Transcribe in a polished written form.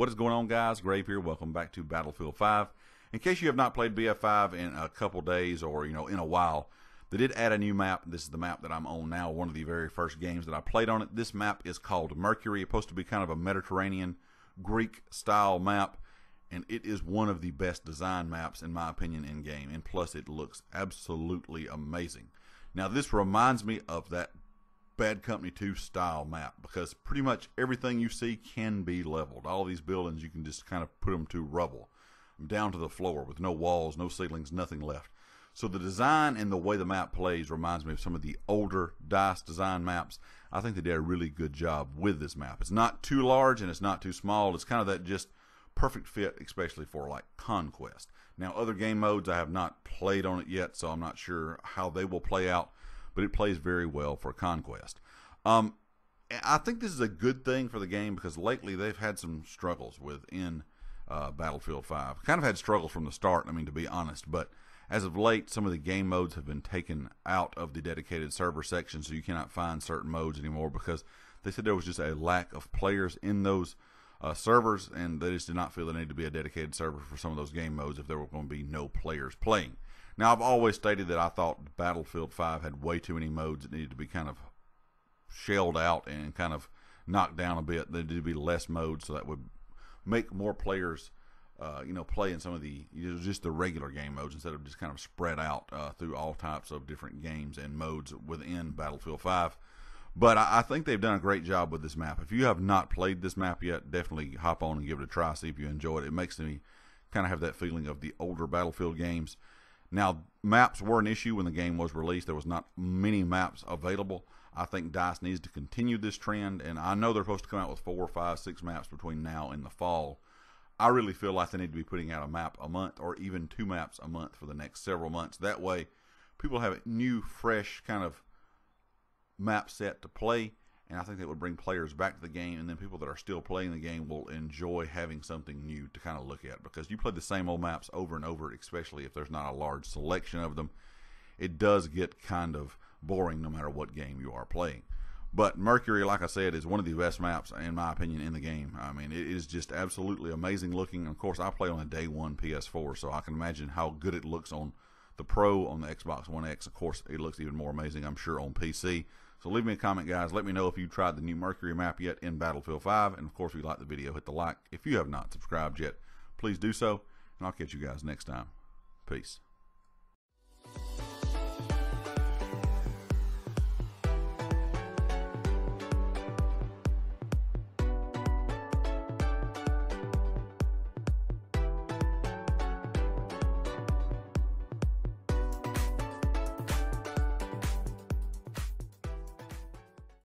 What is going on, guys? Grave here. Welcome back to Battlefield 5. In case you have not played BF5 in a couple days or, in a while, they did add a new map. This is the map that I'm on now, one of the very first games that I played on it. This map is called Mercury. It's supposed to be kind of a Mediterranean, Greek-style map, and it is one of the best design maps, in my opinion, in-game, and plus it looks absolutely amazing. Now, this reminds me of that Bad Company 2 style map because pretty much everything you see can be leveled. All these buildings, you can just kind of put them to rubble. I'm down to the floor with no walls, no ceilings, nothing left. So the design and the way the map plays reminds me of some of the older DICE design maps. I think they did a really good job with this map. It's not too large and it's not too small. It's kind of that just perfect fit, especially for like Conquest. Now, other game modes, I have not played on it yet, so I'm not sure how they will play out, but it plays very well for Conquest. I think this is a good thing for the game because lately they've had some struggles within Battlefield 5. Kind of had struggles from the start, I mean, to be honest, but as of late, some of the game modes have been taken out of the dedicated server section, so you cannot find certain modes anymore because they said there was just a lack of players in those servers, and they just did not feel the need to be a dedicated server for some of those game modes if there were going to be no players playing. Now, I've always stated that I thought Battlefield 5 had way too many modes that needed to be kind of shelled out and kind of knocked down a bit. There needed to be less modes, so that would make more players play in some of the, just the regular game modes instead of just kind of spread out through all types of different games and modes within Battlefield 5. But I think they've done a great job with this map. If you have not played this map yet, definitely hop on and give it a try, see if you enjoy it. It makes me kind of have that feeling of the older Battlefield games. Now, maps were an issue when the game was released. There was not many maps available. I think DICE needs to continue this trend, and I know they're supposed to come out with 4, 5, 6 maps between now and the fall. I really feel like they need to be putting out a map a month or even 2 maps a month for the next several months. That way, people have a new, fresh kind of map set to play, and I think that would bring players back to the game, and then people that are still playing the game will enjoy having something new to kind of look at, because you play the same old maps over and over, especially if there's not a large selection of them. It does get kind of boring no matter what game you are playing. But Mercury, like I said, is one of the best maps, in my opinion, in the game. I mean, it is just absolutely amazing looking. And of course, I play on a day one PS4, so I can imagine how good it looks on the Pro, on the Xbox One X. Of course, it looks even more amazing, I'm sure, on PC. So leave me a comment, guys. Let me know if you tried the new Mercury map yet in Battlefield 5. And of course, if you like the video, hit the like. If you have not subscribed yet, please do so. And I'll catch you guys next time. Peace.